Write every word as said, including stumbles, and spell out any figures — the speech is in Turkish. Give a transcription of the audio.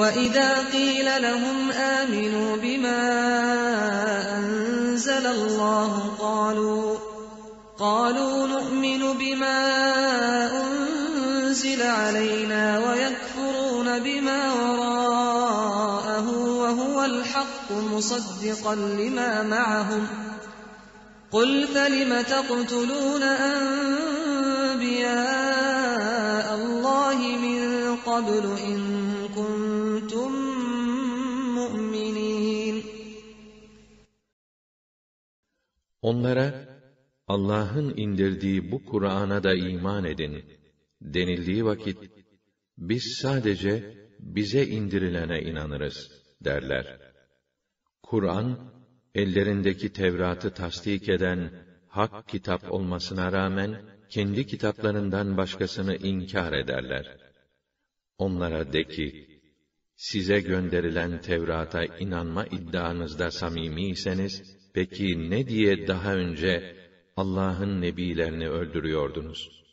وَإِذَا قِيلَ لَهُمْ آمِنُوا بِمَا أَنْزَلَ اللَّهُ قَالُوا قَالُوا نُؤْمِنُ بِمَا أُنْزِلَ عَلَيْنَا وَيَكْفُرُونَ بِمَا وَرَاءَهُ وَهُوَ الْحَقُّ مُصَدِّقًا لِمَا مَعَهُمْ قُلْ فَلِمَ تَقْتُلُونَ أَنْبِيَاءَ اللَّهِ مِنْ قَبْلُ إِنْ Onlara Allah'ın indirdiği bu Kur'an'a da iman edin denildiği vakit biz sadece bize indirilene inanırız derler. Kur'an ellerindeki Tevrat'ı tasdik eden hak kitap olmasına rağmen kendi kitaplarından başkasını inkar ederler. Onlara de ki, size gönderilen Tevrat'a inanma iddianızda samimiyseniz, peki ne diye daha önce Allah'ın nebilerini öldürüyordunuz?